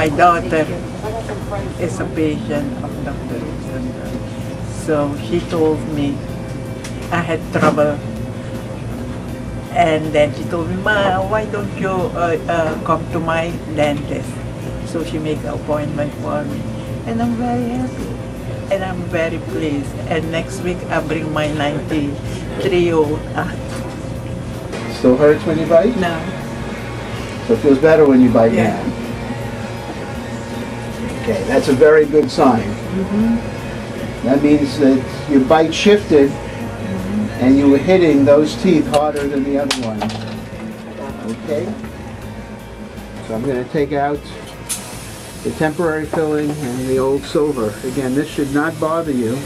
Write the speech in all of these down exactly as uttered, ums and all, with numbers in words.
my daughter is a patient of Doctor Rosenberg, so she told me I had trouble. And then she told me, Ma, why don't you uh, uh, come to my dentist? So she made an appointment for me. And I'm very happy. And I'm very pleased. And next week I bring my ninety-three-year-old aunt. Still hurts when you bite? No. So it feels better when you bite yeah. now? Okay, that's a very good sign. Mm-hmm. That means that your bite shifted and you were hitting those teeth harder than the other one. Okay? So I'm going to take out the temporary filling and the old silver. Again, this should not bother you.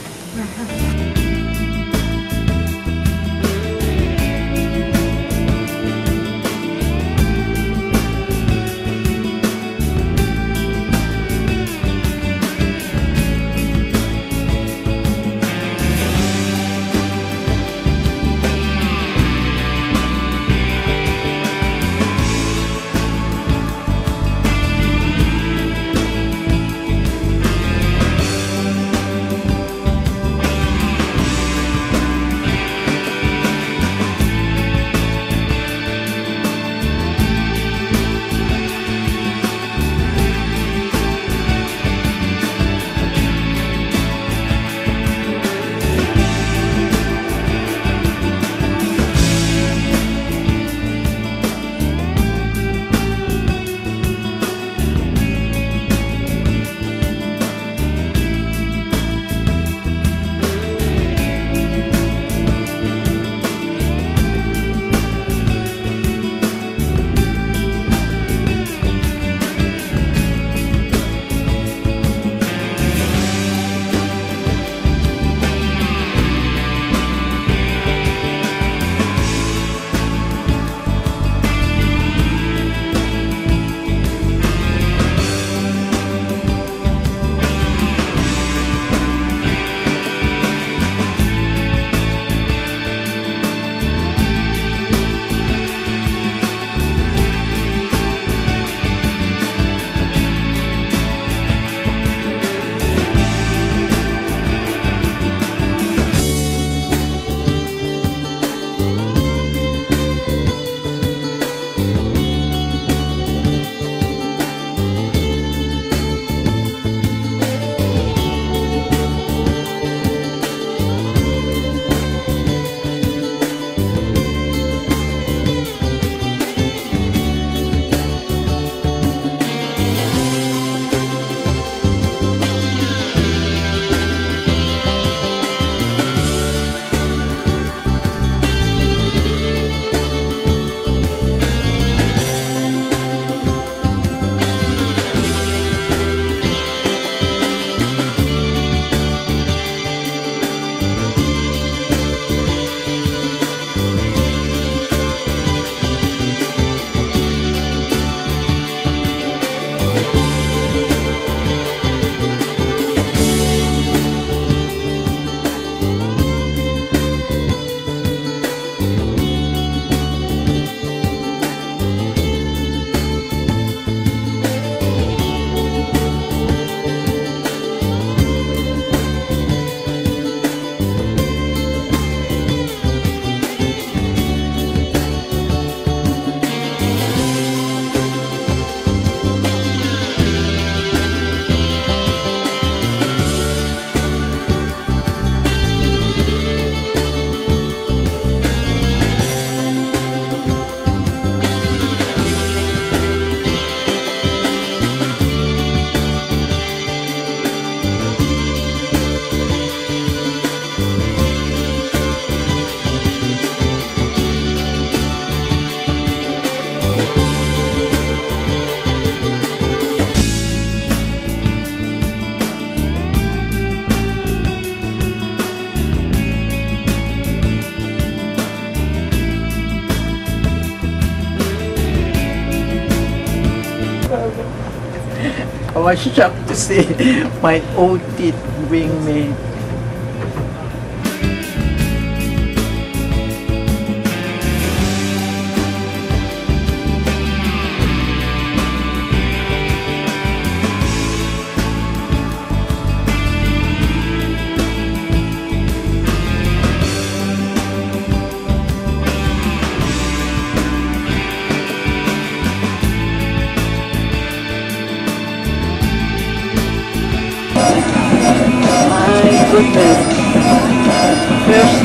I was shocked to see my old teeth being made.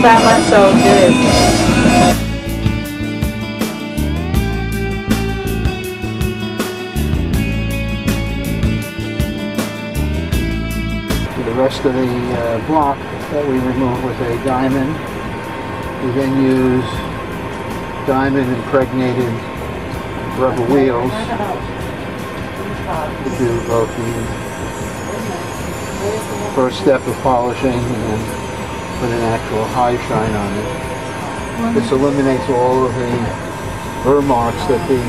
just by myself, yes. The rest of the uh, block that we remove with a diamond. We then use diamond impregnated rubber wheels to do both the first step of polishing and put an actual high shine on it. This eliminates all of the burr marks that the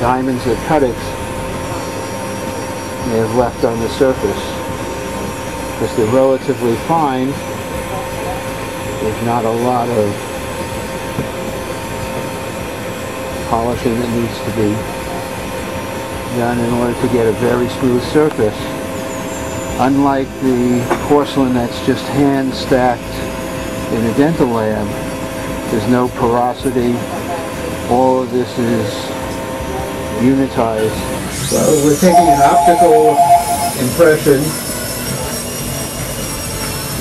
diamonds that cut it may have left on the surface. Because they're relatively fine, there's not a lot of polishing that needs to be done in order to get a very smooth surface. Unlike the porcelain that's just hand stacked in a dental lab, there's no porosity. All of this is unitized. So we're taking an optical impression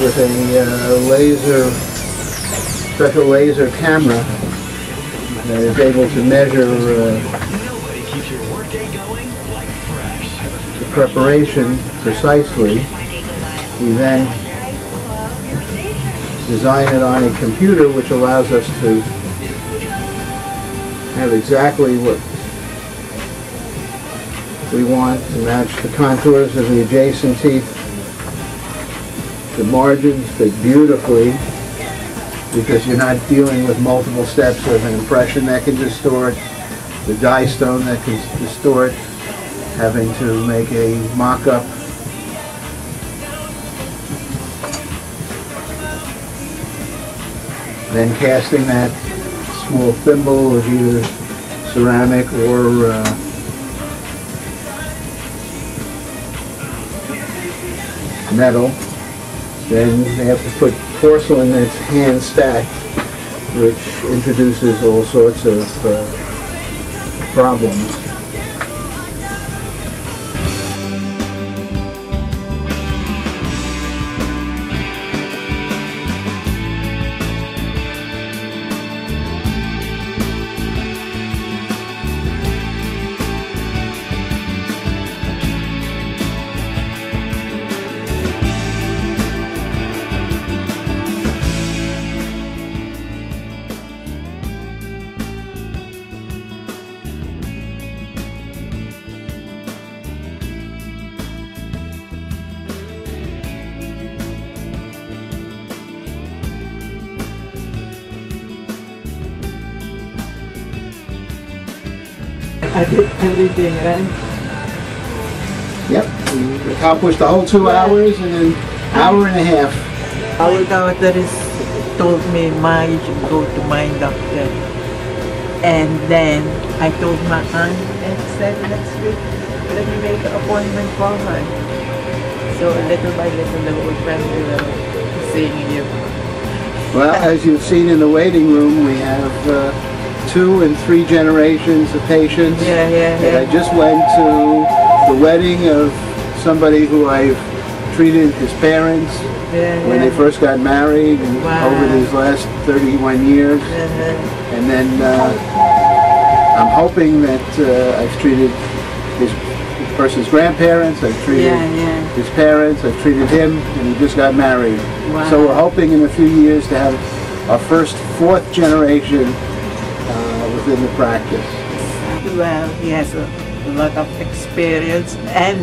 with a uh, laser, special laser camera that is able to measure uh, the preparation precisely. We then design it on a computer, which allows us to have exactly what we want to match the contours of the adjacent teeth. The margins fit beautifully because you're not dealing with multiple steps of an impression that can distort, the die stone that can distort, having to make a mock-up. Then casting that small thimble of either ceramic or uh, metal. Then they have to put porcelain that's hand stacked, which introduces all sorts of uh, problems. I did everything, right? Yep, we accomplished the whole two hours in an hour and a half. Our doctorist told me I should go to my doctor. And then I told my aunt and said next week, let me make an appointment for her. So little by little, the whole family will see you. Well, as you've seen in the waiting room, we have uh, two and three generations of patients. Yeah, yeah, yeah. And I just went to the wedding of somebody who I've treated his parents yeah, when yeah. they first got married and wow. over these last thirty-one years. Yeah, yeah. And then uh, I'm hoping that uh, I've treated his person's grandparents, I've treated yeah, yeah. his parents, I've treated him, and he just got married. Wow. So we're hoping in a few years to have our first fourth generation in the practice. Well, he has a lot of experience and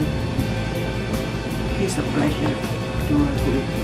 he's a pleasure to work with.